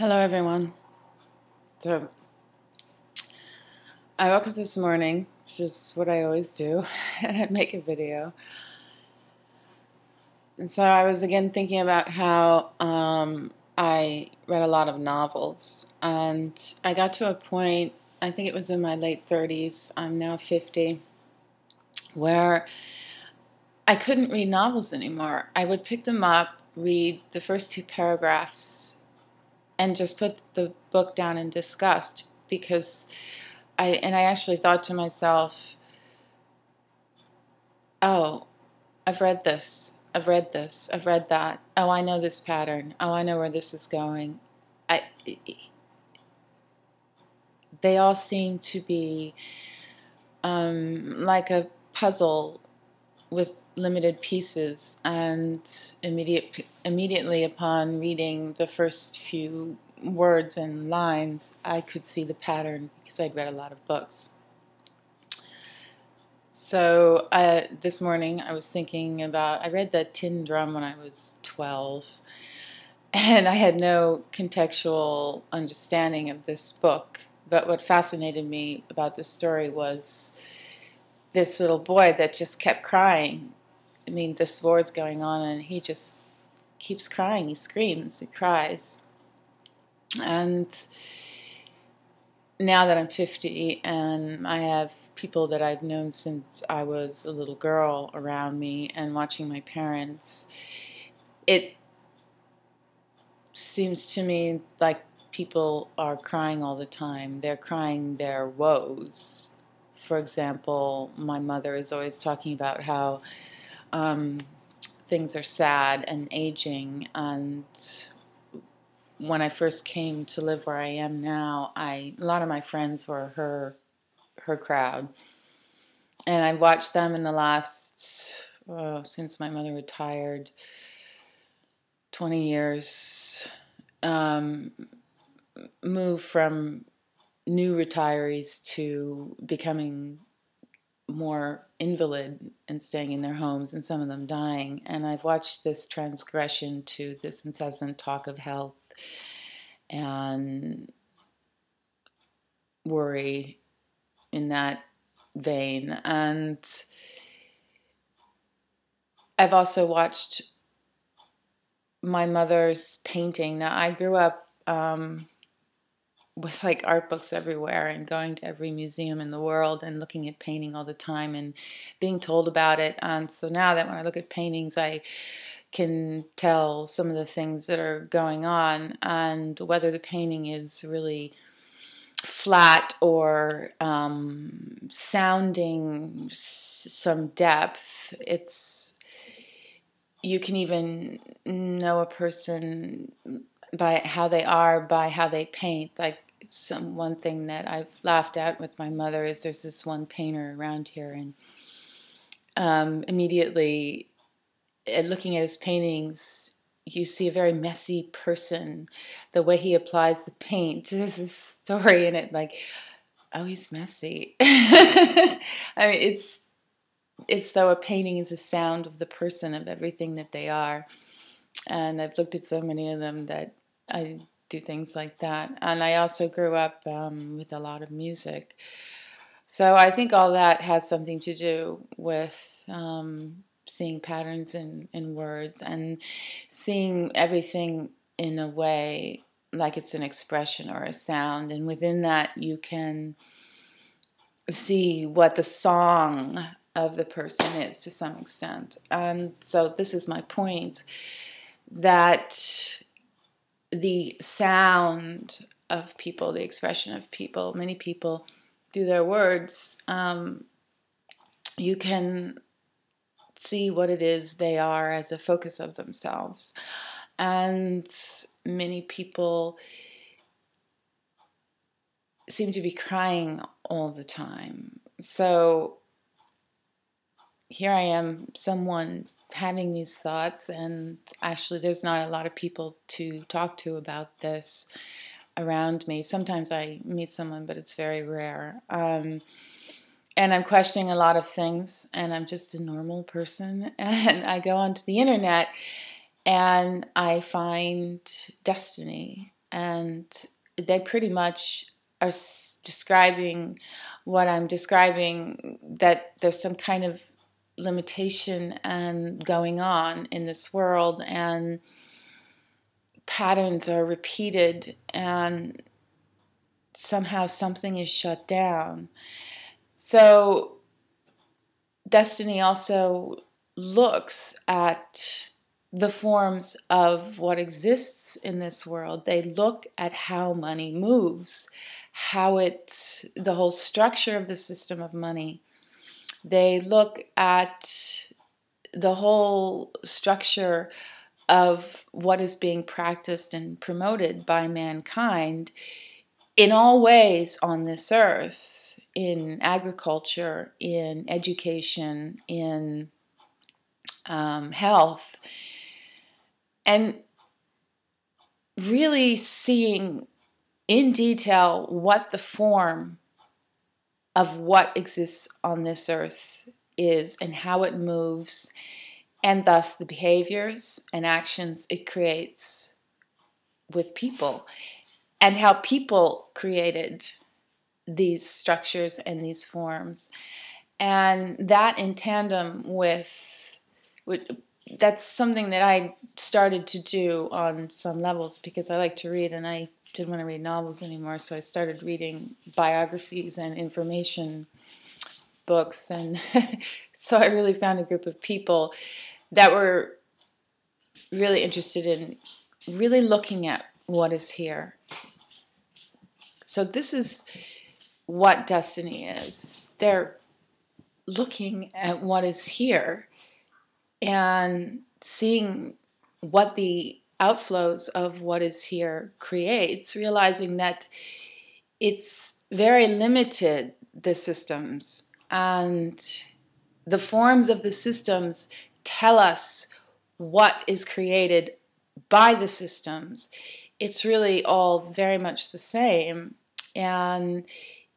Hello everyone. So I woke up this morning, which is what I always do, and I make a video. And so I was again thinking about how I read a lot of novels, and I got to a point, I think it was in my late 30s, I'm now 50, where I couldn't read novels anymore. I would pick them up, read the first two paragraphs, and just put the book down in disgust, because I actually thought to myself, oh, I've read this, I've read this, I've read that, oh, I know this pattern, oh, I know where this is going. They all seem to be like a puzzle with limited pieces, and immediately upon reading the first few words and lines, I could see the pattern because I'd read a lot of books. So this morning I was thinking about, I read The Tin Drum when I was 12, and I had no contextual understanding of this book, but what fascinated me about this story was this little boy that just kept crying. I mean, this war's going on, and he just keeps crying. He screams, he cries. And now that I'm 50, and I have people that I've known since I was a little girl around me, and watching my parents, it seems to me like people are crying all the time. They're crying their woes. For example, my mother is always talking about how things are sad and aging, and when I first came to live where I am now, a lot of my friends were her crowd, and I watched them in the last, since my mother retired, 20 years, move from new retirees to becoming more invalid and staying in their homes, and some of them dying. And I've watched this transgression to this incessant talk of health and worry in that vein. And I've also watched my mother's painting. Now, I grew up with like art books everywhere, and going to every museum in the world and looking at painting all the time and being told about it. So now that when I look at paintings, I can tell some of the things that are going on, and whether the painting is really flat or sounding some depth. You can even know a person by how they are, by how they paint. Like one thing that I've laughed at with my mother is there's this one painter around here, and immediately at looking at his paintings, you see a very messy person. The way he applies the paint, there's this story in it, like, oh, he's messy. I mean, it's though a painting is a sound of the person, of everything that they are. And I've looked at so many of them that I do things like that. And I also grew up with a lot of music. So I think all that has something to do with seeing patterns in words, and seeing everything in a way like it's an expression or a sound. And within that, you can see what the song of the person is to some extent. And so this is my point, that the sound of people, the expression of people, many people through their words, you can see what it is they are as a focus of themselves. And many people seem to be crying all the time. So here I am, someone having these thoughts, and actually there's not a lot of people to talk to about this around me. Sometimes I meet someone, but it's very rare. And I'm questioning a lot of things, and I'm just a normal person, and I go onto the internet and I find Desteni and they pretty much are describing what I'm describing, that there's some kind of limitation and going on in this world, and patterns are repeated, and somehow something is shut down. So Desteni also looks at the forms of what exists in this world. They look at how money moves, how it's the whole structure of the system of money. They look at the whole structure of what is being practiced and promoted by mankind in all ways on this earth, in agriculture, in education, in health, and really seeing in detail what the form of what exists on this earth is and how it moves, and thus the behaviors and actions it creates with people, and how people created these structures and these forms. And that in tandem with that's something that I started to do on some levels, because I like to read and I didn't want to read novels anymore, so I started reading biographies and information books, and so I really found a group of people that were really interested in really looking at what is here. So this is what Desteni is. They're looking at what is here and seeing what the outflows of what is here creates, realizing that it's very limited, the systems, and the forms of the systems tell us what is created by the systems. It's really all very much the same, and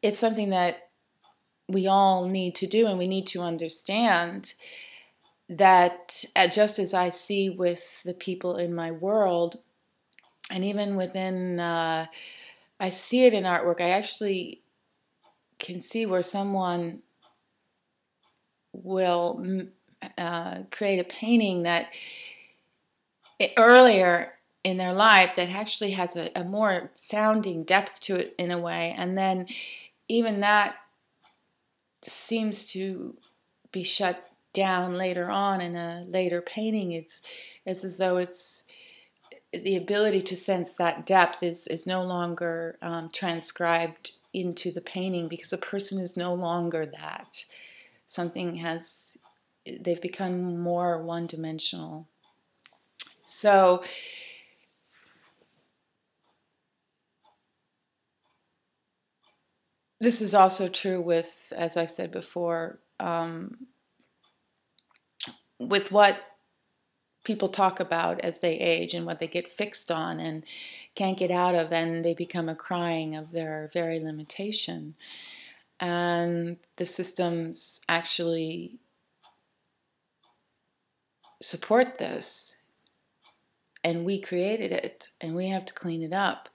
it's something that we all need to do, and we need to understand that just as I see with the people in my world, and even within, I see it in artwork, I actually can see where someone will create a painting that earlier in their life that actually has a more sounding depth to it in a way, and then even that seems to be shut down later on in a later painting. It's as though it's the ability to sense that depth is no longer transcribed into the painting, because a person is no longer that. Something has, they've become more one-dimensional. So this is also true with, as I said before, with what people talk about as they age and what they get fixed on and can't get out of, and they become a crying of their very limitation. And the systems actually support this, and we created it, and we have to clean it up.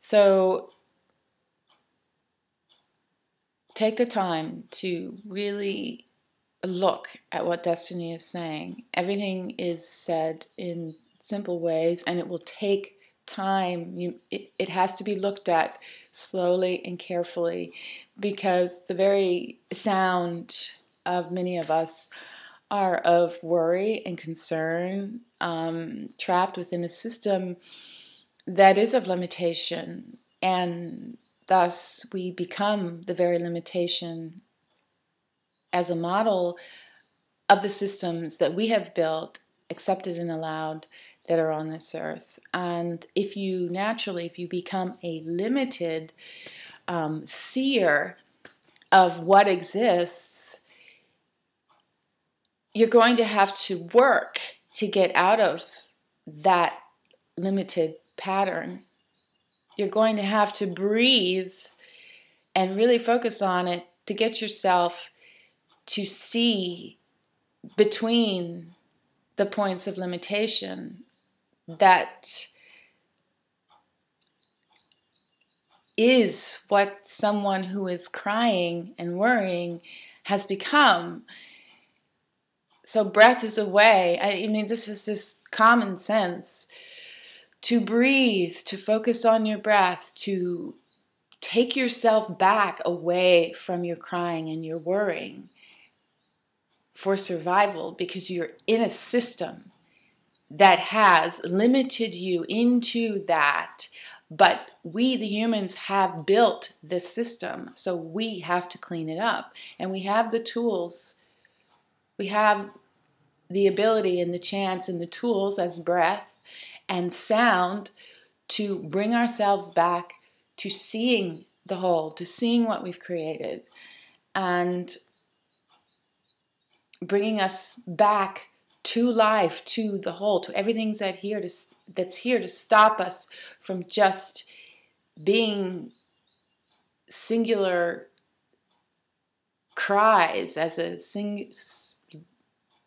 So take the time to really look at what Desteni is saying. Everything is said in simple ways, and it will take time. It has to be looked at slowly and carefully, because the very sound of many of us are of worry and concern, trapped within a system that is of limitation, and thus we become the very limitation as a model of the systems that we have built, accepted and allowed, that are on this earth. And if you naturally, if you become a limited seer of what exists, you're going to have to work to get out of that limited pattern. You're going to have to breathe and really focus on it to get yourself to see between the points of limitation that is what someone who is crying and worrying has become. So breath is a way. I mean, this is just common sense. To breathe, to focus on your breath, to take yourself back away from your crying and your worrying for survival, because you're in a system that has limited you into that. But we, the humans, have built this system, so we have to clean it up. And we have the tools. We have the ability and the chance and the tools as breath and sound to bring ourselves back to seeing the whole, to seeing what we've created, and bringing us back to life, to the whole, to everything that's here to stop us from just being singular cries as a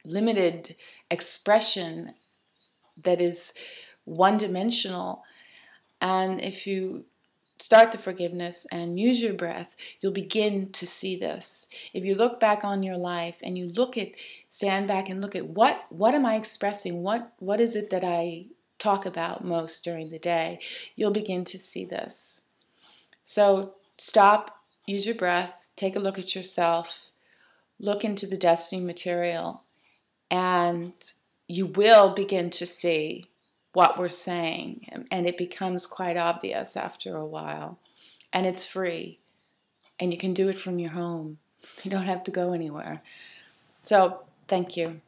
limited expression that is one-dimensional. And if you start the forgiveness and use your breath, you'll begin to see this. If you look back on your life and you look at, stand back and look at what am I expressing? What is it that I talk about most during the day? You'll begin to see this. So stop, use your breath, take a look at yourself, look into the destiny material, and you will begin to see what we're saying, and it becomes quite obvious after a while. And it's free, and you can do it from your home. You don't have to go anywhere. So thank you.